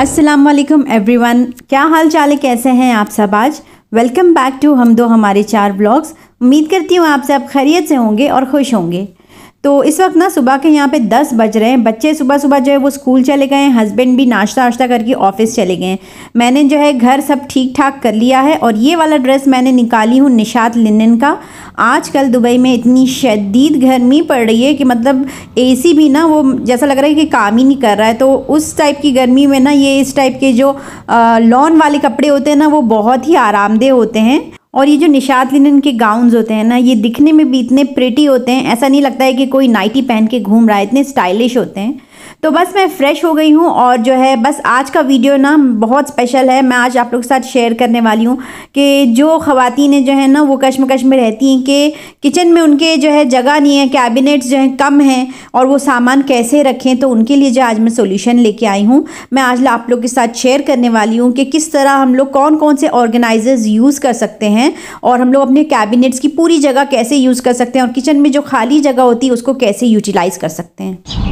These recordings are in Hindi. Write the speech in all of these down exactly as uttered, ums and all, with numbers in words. अस्सलाम वालेकुम एवरीवन, क्या हाल चाल है, कैसे हैं आप सब। आज वेलकम बैक टू हम दो हमारे चार व्लॉग्स। उम्मीद करती हूँ आप सब खैरियत से होंगे और खुश होंगे। तो इस वक्त ना सुबह के यहाँ पे दस बज रहे हैं। बच्चे सुबह सुबह जो है वो स्कूल चले गए हैं, हस्बैंड भी नाश्ता वाश्ता करके ऑफिस चले गए हैं। मैंने जो है घर सब ठीक ठाक कर लिया है और ये वाला ड्रेस मैंने निकाली हूँ निशात लिनन का। आजकल दुबई में इतनी शदीद गर्मी पड़ रही है कि मतलब एसी भी ना वो जैसा लग रहा है कि काम ही नहीं कर रहा है। तो उस टाइप की गर्मी में ना ये इस टाइप के जो लॉन वाले कपड़े होते हैं ना वो बहुत ही आरामदेह होते हैं। और ये जो निशात लिनन के गाउन्स होते हैं ना ये दिखने में भी इतने प्रिटी होते हैं, ऐसा नहीं लगता है कि कोई नाइटी पहन के घूम रहा है, इतने स्टाइलिश होते हैं। तो बस मैं फ़्रेश हो गई हूँ और जो है बस आज का वीडियो ना बहुत स्पेशल है। मैं आज आप लोग के साथ शेयर करने वाली हूँ कि जो ख़वातीनें जो है ना वो कश्मकश में रहती हैं कि किचन में उनके जो है जगह नहीं है, कैबिनेट्स जो हैं कम हैं और वो सामान कैसे रखें, तो उनके लिए जो आज मैं सोल्यूशन लेके आई हूँ, मैं आज आप लोग के साथ शेयर करने वाली हूँ कि किस तरह हम लोग कौन कौन से ऑर्गेनाइजर्स यूज़ कर सकते हैं और हम लोग अपने कैबिनेट्स की पूरी जगह कैसे यूज़ कर सकते हैं और किचन में जो खाली जगह होती है उसको कैसे यूटिलाइज़ कर सकते हैं।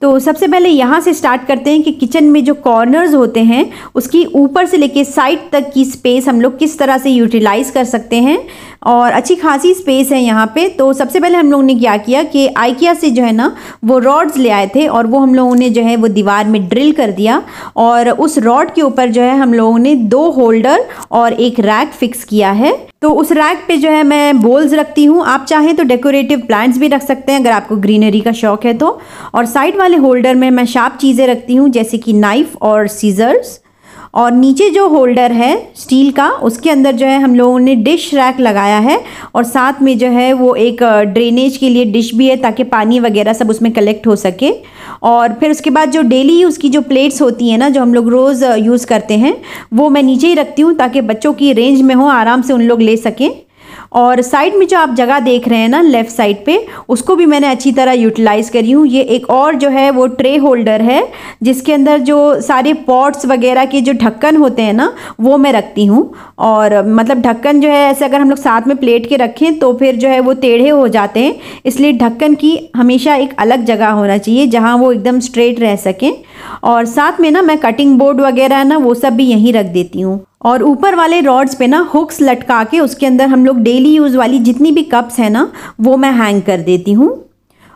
तो सबसे पहले यहाँ से स्टार्ट करते हैं कि किचन में जो कॉर्नर्स होते हैं उसकी ऊपर से लेके साइड तक की स्पेस हम लोग किस तरह से यूटिलाइज़ कर सकते हैं और अच्छी खासी स्पेस है यहाँ पे। तो सबसे पहले हम लोगों ने क्या किया कि आइकिया से जो है ना वो रॉड्स ले आए थे और वो हम लोगों ने जो है वो दीवार में ड्रिल कर दिया और उस रॉड के ऊपर जो है हम लोगों ने दो होल्डर और एक रैक फिक्स किया है। तो उस रैक पे जो है मैं बोल्स रखती हूँ, आप चाहें तो डेकोरेटिव प्लांट्स भी रख सकते हैं अगर आपको ग्रीनरी का शौक है तो। और साइड वाले होल्डर में मैं शार्प चीज़ें रखती हूँ जैसे कि नाइफ और सीजर्स। और नीचे जो होल्डर है स्टील का उसके अंदर जो है हम लोगों ने डिश रैक लगाया है और साथ में जो है वो एक ड्रेनेज के लिए डिश भी है ताकि पानी वगैरह सब उसमें कलेक्ट हो सके। और फिर उसके बाद जो डेली यूज़ की जो प्लेट्स होती हैं ना जो हम लोग रोज़ यूज़ करते हैं वो मैं नीचे ही रखती हूँ ताकि बच्चों की रेंज में हो, आराम से उन लोग ले सकें। और साइड में जो आप जगह देख रहे हैं ना लेफ़्ट साइड पे उसको भी मैंने अच्छी तरह यूटिलाइज़ करी हूँ। ये एक और जो है वो ट्रे होल्डर है जिसके अंदर जो सारे पॉट्स वगैरह के जो ढक्कन होते हैं ना वो मैं रखती हूँ। और मतलब ढक्कन जो है ऐसे अगर हम लोग साथ में प्लेट के रखें तो फिर जो है वो टेढ़े हो जाते हैं, इसलिए ढक्कन की हमेशा एक अलग जगह होना चाहिए जहाँ वो एकदम स्ट्रेट रह सकें। और साथ में ना मैं कटिंग बोर्ड वगैरह ना वो सब भी यहीं रख देती हूँ। और ऊपर वाले रॉड्स पे ना हुक्स लटका के उसके अंदर हम लोग डेली यूज़ वाली जितनी भी कप्स हैं ना वो मैं हैंग कर देती हूँ।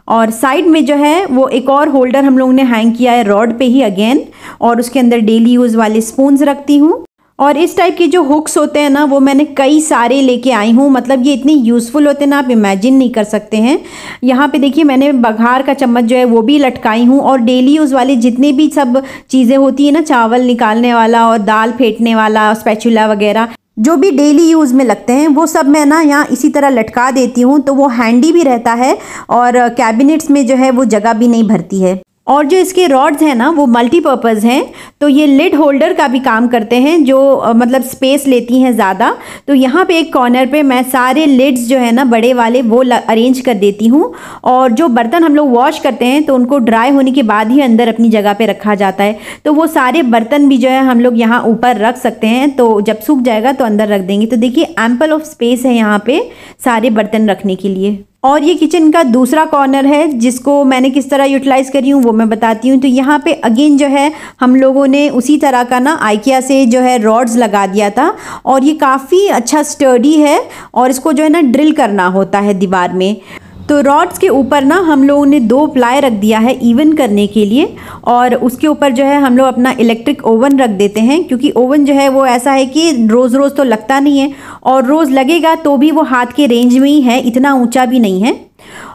और साइड में जो है वो एक और होल्डर हम लोगों ने हैंग किया है रॉड पे ही अगेन और उसके अंदर डेली यूज़ वाले स्पून्स रखती हूँ। और इस टाइप के जो हुक्स होते हैं ना वो मैंने कई सारे लेके आई हूँ, मतलब ये इतने यूज़फुल होते हैं ना आप इमेजिन नहीं कर सकते हैं। यहाँ पे देखिए मैंने बघार का चम्मच जो है वो भी लटकाई हूँ और डेली यूज़ वाले जितने भी सब चीज़ें होती है ना, चावल निकालने वाला और दाल फेंटने वाला, स्पैचुला वगैरह जो भी डेली यूज़ में लगते हैं वो सब मैं ना यहाँ इसी तरह लटका देती हूँ, तो वो हैंडी भी रहता है और कैबिनेट्स में जो है वो जगह भी नहीं भरती है। और जो इसके रॉड्स हैं ना वो मल्टीपर्पज़ हैं, तो ये लिड होल्डर का भी काम करते हैं जो मतलब स्पेस लेती हैं ज़्यादा। तो यहाँ पे एक कॉर्नर पे मैं सारे लिड्स जो है ना बड़े वाले वो अरेंज कर देती हूँ। और जो बर्तन हम लोग वॉश करते हैं तो उनको ड्राई होने के बाद ही अंदर अपनी जगह पे रखा जाता है, तो वो सारे बर्तन भी जो है हम लोग यहाँ ऊपर रख सकते हैं, तो जब सूख जाएगा तो अंदर रख देंगे। तो देखिए एम्पल ऑफ स्पेस है यहाँ पर सारे बर्तन रखने के लिए। और ये किचन का दूसरा कॉर्नर है जिसको मैंने किस तरह यूटिलाइज़ करी हूँ वो मैं बताती हूँ। तो यहाँ पे अगेन जो है हम लोगों ने उसी तरह का ना आइकिया से जो है रॉड्स लगा दिया था और ये काफ़ी अच्छा स्टर्डी है और इसको जो है ना ड्रिल करना होता है दीवार में। तो रॉड्स के ऊपर ना हम लोगों ने दो प्लाई रख दिया है इवन करने के लिए और उसके ऊपर जो है हम लोग अपना इलेक्ट्रिक ओवन रख देते हैं, क्योंकि ओवन जो है वो ऐसा है कि रोज़ रोज़ तो लगता नहीं है और रोज़ लगेगा तो भी वो हाथ के रेंज में ही है, इतना ऊंचा भी नहीं है।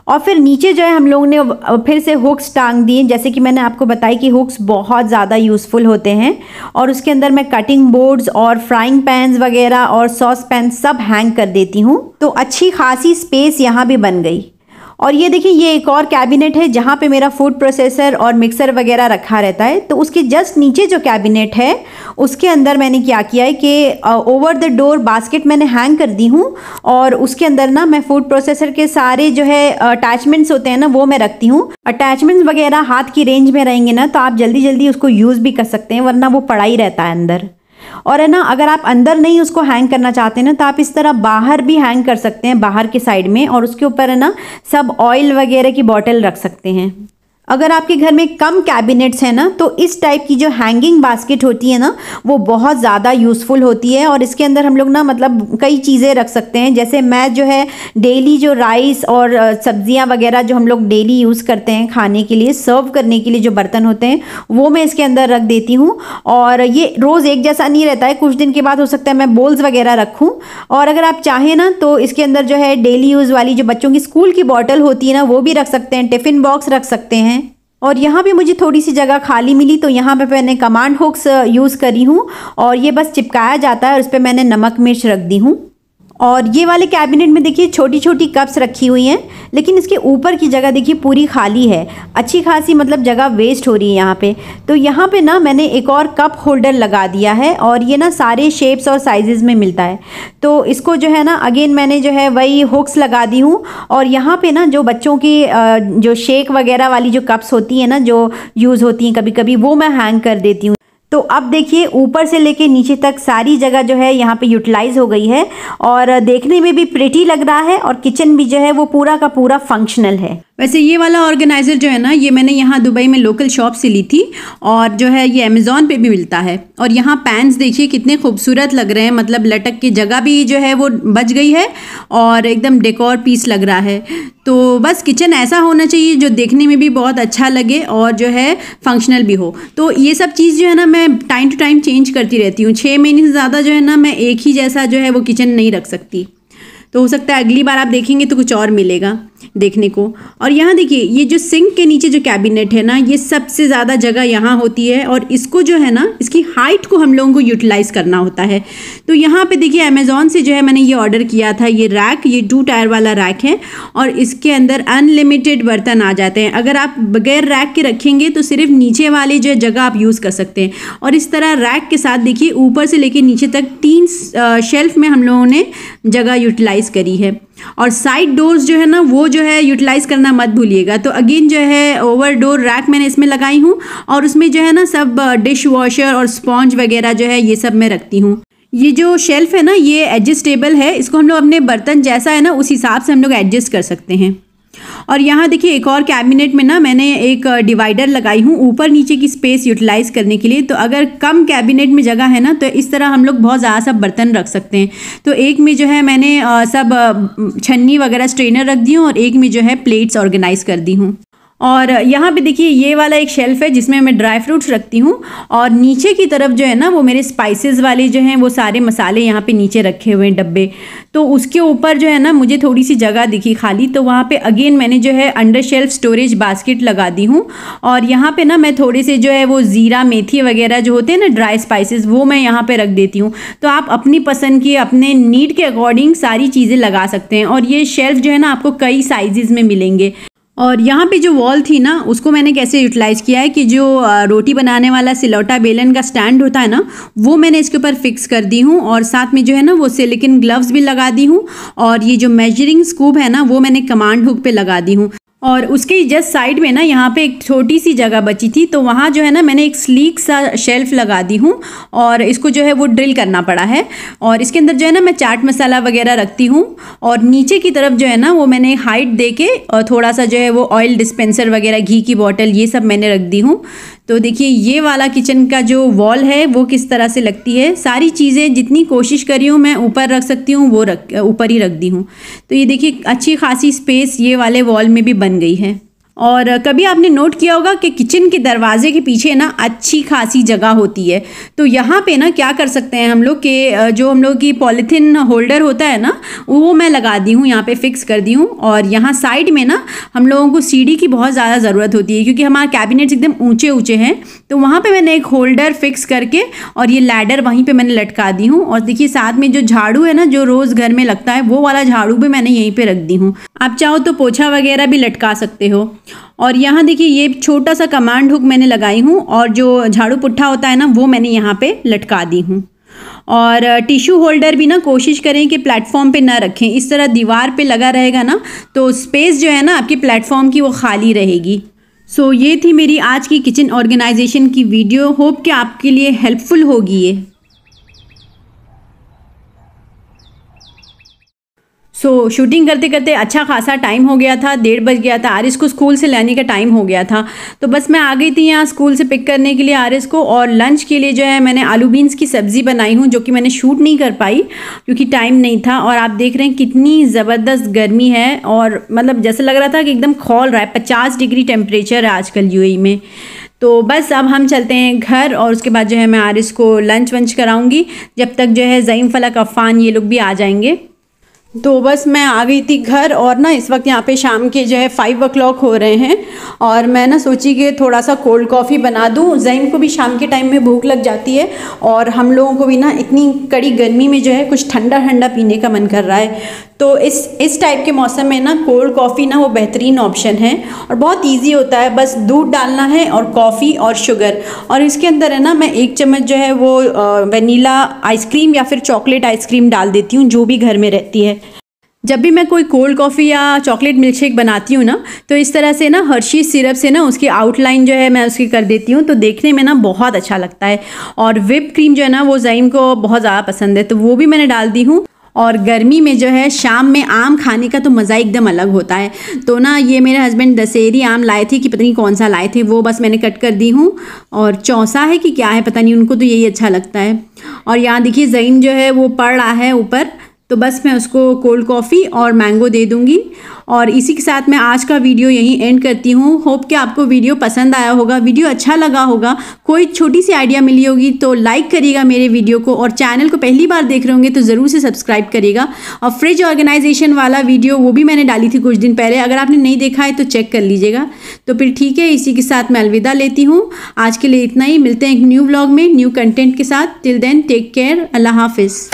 और फिर नीचे जो है हम लोगों ने फिर से हुक्स टांग दिए, जैसे कि मैंने आपको बताया कि हुक्स बहुत ज़्यादा यूज़फुल होते हैं। और उसके अंदर मैं कटिंग बोर्ड्स और फ्राइंग पैन्स वगैरह और सॉस पैन सब हैंग कर देती हूँ, तो अच्छी खासी स्पेस यहाँ भी बन गई। और ये देखिए ये एक और कैबिनेट है जहाँ पे मेरा फूड प्रोसेसर और मिक्सर वगैरह रखा रहता है, तो उसके जस्ट नीचे जो कैबिनेट है उसके अंदर मैंने क्या किया है कि ओवर द डोर बास्केट मैंने हैंग कर दी हूँ और उसके अंदर ना मैं फूड प्रोसेसर के सारे जो है अटैचमेंट्स होते हैं ना वो मैं रखती हूँ। अटैचमेंट्स वगैरह हाथ की रेंज में रहेंगे ना तो आप जल्दी जल्दी उसको यूज़ भी कर सकते हैं, वरना वो पड़ा ही रहता है अंदर। और है ना अगर आप अंदर नहीं उसको हैंग करना चाहते हैं ना तो आप इस तरह बाहर भी हैंग कर सकते हैं, बाहर के साइड में, और उसके ऊपर है ना सब ऑयल वगैरह की बॉटल रख सकते हैं। अगर आपके घर में कम कैबिनेट्स हैं ना, तो इस टाइप की जो हैंगिंग बास्केट होती है ना, वो बहुत ज़्यादा यूज़फुल होती है। और इसके अंदर हम लोग ना मतलब कई चीज़ें रख सकते हैं। जैसे मैं जो है डेली जो राइस और सब्जियां वगैरह जो हम लोग डेली यूज़ करते हैं खाने के लिए, सर्व करने के लिए जो बर्तन होते हैं, वो मैं इसके अंदर रख देती हूँ। और ये रोज़ एक जैसा नहीं रहता है, कुछ दिन के बाद हो सकता है मैं बोल्स वगैरह रखूँ। और अगर आप चाहें ना तो इसके अंदर जो है डेली यूज़ वाली जो बच्चों की स्कूल की बॉटल होती है ना, वो भी रख सकते हैं, टिफ़िन बॉक्स रख सकते हैं। और यहाँ पे मुझे थोड़ी सी जगह खाली मिली तो यहाँ पे मैंने कमांड हुक्स यूज़ करी हूँ और ये बस चिपकाया जाता है और उस पर मैंने नमक मिर्च रख दी हूँ। और ये वाले कैबिनेट में देखिए छोटी छोटी कप्स रखी हुई हैं, लेकिन इसके ऊपर की जगह देखिए पूरी खाली है, अच्छी खासी मतलब जगह वेस्ट हो रही है यहाँ पे। तो यहाँ पे ना मैंने एक और कप होल्डर लगा दिया है और ये ना सारे शेप्स और साइजेस में मिलता है। तो इसको जो है ना अगेन मैंने जो है वही हुक्स लगा दी हूँ। और यहाँ पर ना जो बच्चों की जो शेक वगैरह वाली जो कप्स होती है ना, जो यूज़ होती हैं कभी कभी, वो मैं हैंग कर देती हूँ। तो अब देखिए ऊपर से लेके नीचे तक सारी जगह जो है यहाँ पे यूटिलाइज़ हो गई है और देखने में भी प्रिटी लग रहा है और किचन भी जो है वो पूरा का पूरा फंक्शनल है। वैसे ये वाला ऑर्गेनाइज़र जो है ना, ये मैंने यहाँ दुबई में लोकल शॉप से ली थी और जो है ये अमेज़ॉन पे भी मिलता है। और यहाँ पैंस देखिए कितने खूबसूरत लग रहे हैं, मतलब लटक की जगह भी जो है वो बच गई है और एकदम डेकोर पीस लग रहा है। तो बस किचन ऐसा होना चाहिए जो देखने में भी बहुत अच्छा लगे और जो है फंक्शनल भी हो। तो ये सब चीज़ जो है ना मैं टाइम टू टाइम चेंज करती रहती हूँ। छः महीने से ज़्यादा जो है ना मैं एक ही जैसा जो है वो किचन नहीं रख सकती। तो हो सकता है अगली बार आप देखेंगे तो कुछ और मिलेगा देखने को। और यहाँ देखिए ये जो सिंक के नीचे जो कैबिनेट है ना, ये सबसे ज़्यादा जगह यहाँ होती है और इसको जो है ना इसकी हाइट को हम लोगों को यूटिलाइज़ करना होता है। तो यहाँ पे देखिए अमेज़ॉन से जो है मैंने ये ऑर्डर किया था, ये रैक, ये टू टायर वाला रैक है और इसके अंदर अनलिमिटेड बर्तन आ जाते हैं। अगर आप बगैर रैक के रखेंगे तो सिर्फ नीचे वाली जो जगह आप यूज़ कर सकते हैं। और इस तरह रैक के साथ देखिए ऊपर से लेकर नीचे तक तीन शेल्फ में हम लोगों ने जगह यूटिलाइज़ करी है। और साइड डोर्स जो है ना वो जो है यूटिलाइज़ करना मत भूलिएगा। तो अगेन जो है ओवर डोर रैक मैंने इसमें लगाई हूँ और उसमें जो है ना सब डिश वॉशर और स्पॉन्ज वगैरह जो है ये सब मैं रखती हूँ। ये जो शेल्फ है ना ये एडजस्टेबल है, इसको हम लोग अपने बर्तन जैसा है ना उस हिसाब से हम लोग एडजस्ट कर सकते हैं। और यहाँ देखिए एक और कैबिनेट में ना मैंने एक डिवाइडर लगाई हूँ ऊपर नीचे की स्पेस यूटिलाइज़ करने के लिए। तो अगर कम कैबिनेट में जगह है ना तो इस तरह हम लोग बहुत ज़्यादा सब बर्तन रख सकते हैं। तो एक में जो है मैंने सब छन्नी वगैरह स्ट्रेनर रख दी हूँ और एक में जो है प्लेट्स ऑर्गेनाइज कर दी हूँ। और यहाँ पे देखिए ये वाला एक शेल्फ है जिसमें मैं ड्राई फ्रूट्स रखती हूँ और नीचे की तरफ जो है ना वो मेरे स्पाइसेस वाले जो हैं वो सारे मसाले यहाँ पे नीचे रखे हुए हैं डब्बे। तो उसके ऊपर जो है ना मुझे थोड़ी सी जगह दिखी खाली, तो वहाँ पे अगेन मैंने जो है अंडर शेल्फ स्टोरेज बास्केट लगा दी हूँ। और यहाँ पर ना मैं थोड़े से जो है वो ज़ीरा मेथी वगैरह जो होते हैं ना ड्राई स्पाइसेस, वो मैं यहाँ पर रख देती हूँ। तो आप अपनी पसंद की अपने नीड के अकॉर्डिंग सारी चीज़ें लगा सकते हैं। और ये शेल्फ जो है ना आपको कई साइजेज़ में मिलेंगे। और यहाँ पे जो वॉल थी ना उसको मैंने कैसे यूटिलाइज़ किया है कि जो रोटी बनाने वाला सिलौटा बेलन का स्टैंड होता है ना वो मैंने इसके ऊपर फिक्स कर दी हूँ। और साथ में जो है ना वो सिलिकॉन ग्लव्स भी लगा दी हूँ। और ये जो मेजरिंग स्कूप है ना वो मैंने कमांड हुक पे लगा दी हूँ। और उसके जस्ट साइड में ना यहाँ पे एक छोटी सी जगह बची थी, तो वहाँ जो है ना मैंने एक स्लीक सा शेल्फ लगा दी हूँ और इसको जो है वो ड्रिल करना पड़ा है। और इसके अंदर जो है ना मैं चाट मसाला वगैरह रखती हूँ। और नीचे की तरफ जो है ना वो मैंने हाइट देके और थोड़ा सा जो है वो ऑयल डिस्पेंसर वगैरह, घी की बॉटल, ये सब मैंने रख दी हूँ। तो देखिए ये वाला किचन का जो वॉल है वो किस तरह से लगती है। सारी चीज़ें जितनी कोशिश करी हूँ मैं ऊपर रख सकती हूँ वो रख ऊपर ही रख दी हूँ। तो ये देखिए अच्छी खासी स्पेस ये वाले वॉल में भी बन गई है। और कभी आपने नोट किया होगा कि किचन के दरवाजे के पीछे ना अच्छी खासी जगह होती है। तो यहाँ पे ना क्या कर सकते हैं हम लोग के जो हम लोग की पॉलीथिन होल्डर होता है ना वो मैं लगा दी हूँ, यहाँ पे फिक्स कर दी हूँ। और यहाँ साइड में ना हम लोगों को सीढ़ी की बहुत ज़्यादा ज़रूरत होती है क्योंकि हमारे कैबिनेट्स एकदम ऊँचे ऊँचे हैं। तो वहाँ पर मैंने एक होल्डर फिक्स करके और ये लैडर वहीं पर मैंने लटका दी हूँ। और देखिए साथ में जो झाड़ू है ना जो रोज़ घर में लगता है वो वाला झाड़ू भी मैंने यहीं पर रख दी हूँ। आप चाहो तो पोछा वगैरह भी लटका सकते हो। और यहाँ देखिए ये छोटा सा कमांड हुक मैंने लगाई हूँ और जो झाड़ू पुट्ठा होता है ना वो मैंने यहाँ पे लटका दी हूँ। और टिश्यू होल्डर भी ना कोशिश करें कि प्लेटफॉर्म पे ना रखें, इस तरह दीवार पे लगा रहेगा ना तो स्पेस जो है ना आपके प्लेटफॉर्म की वो खाली रहेगी। सो so, ये थी मेरी आज की किचन ऑर्गेनाइजेशन की वीडियो। होप कि आपके लिए हेल्पफुल होगी ये। सो so, शूटिंग करते करते अच्छा खासा टाइम हो गया था, डेढ़ बज गया था। आरिस को स्कूल से लाने का टाइम हो गया था, तो बस मैं आ गई थी यहाँ स्कूल से पिक करने के लिए आरिस को। और लंच के लिए जो है मैंने आलू बीन्स की सब्ज़ी बनाई हूँ, जो कि मैंने शूट नहीं कर पाई क्योंकि टाइम नहीं था। और आप देख रहे हैं कितनी ज़बरदस्त गर्मी है, और मतलब जैसा लग रहा था कि एकदम खौल रहा है, पचास डिग्री टेम्परेचर है आजकल यूएई में। तो बस अब हम चलते हैं घर, और उसके बाद जो है मैं आरिस को लंच वंच कराऊँगी, जब तक जो है ज़ईम फलक अफ़ान ये लोग भी आ जाएंगे। तो बस मैं आ गई थी घर, और ना इस वक्त यहाँ पे शाम के जो है फाइव ओ क्लॉक हो रहे हैं, और मैं ना सोची कि थोड़ा सा कोल्ड कॉफ़ी बना दूँ। ज़ईम को भी शाम के टाइम में भूख लग जाती है, और हम लोगों को भी ना इतनी कड़ी गर्मी में जो है कुछ ठंडा ठंडा पीने का मन कर रहा है। तो इस इस टाइप के मौसम में ना कोल्ड कॉफ़ी ना वो बेहतरीन ऑप्शन है, और बहुत इजी होता है। बस दूध डालना है और कॉफ़ी और शुगर, और इसके अंदर है ना मैं एक चम्मच जो है वो वनीला आइसक्रीम या फिर चॉकलेट आइसक्रीम डाल देती हूँ, जो भी घर में रहती है। जब भी मैं कोई कोल्ड कॉफ़ी या चॉकलेट मिल्कशेक बनाती हूँ ना, तो इस तरह से ना हर्शी सिरप से ना उसकी आउटलाइन जो है मैं उसकी कर देती हूँ, तो देखने में ना बहुत अच्छा लगता है। और व्हिप क्रीम जो है ना वो ज़ईम को बहुत ज़्यादा पसंद है, तो वो भी मैंने डाल दी हूँ। और गर्मी में जो है शाम में आम खाने का तो मज़ा एकदम अलग होता है। तो ना ये मेरे हस्बैंड दशहरी आम लाए थे, कि पता नहीं कौन सा लाए थे, वो बस मैंने कट कर दी हूँ, और चौसा है कि क्या है पता नहीं, उनको तो यही अच्छा लगता है। और यहाँ देखिए ज़ईम जो है वो पड़ रहा है ऊपर, तो बस मैं उसको कोल्ड कॉफ़ी और मैंगो दे दूँगी। और इसी के साथ मैं आज का वीडियो यहीं एंड करती हूँ। होप कि आपको वीडियो पसंद आया होगा, वीडियो अच्छा लगा होगा, कोई छोटी सी आइडिया मिली होगी तो लाइक करिएगा मेरे वीडियो को, और चैनल को पहली बार देख रहे होंगे तो ज़रूर से सब्सक्राइब करिएगा। और फ्रिज ऑर्गेनाइजेशन वाला वीडियो वो भी मैंने डाली थी कुछ दिन पहले, अगर आपने नहीं देखा है तो चेक कर लीजिएगा। तो फिर ठीक है, इसी के साथ मैं अलविदा लेती हूँ, आज के लिए इतना ही। मिलते हैं एक न्यू व्लॉग में न्यू कंटेंट के साथ। टिल देन टेक केयर, अल्लाह हाफिज़।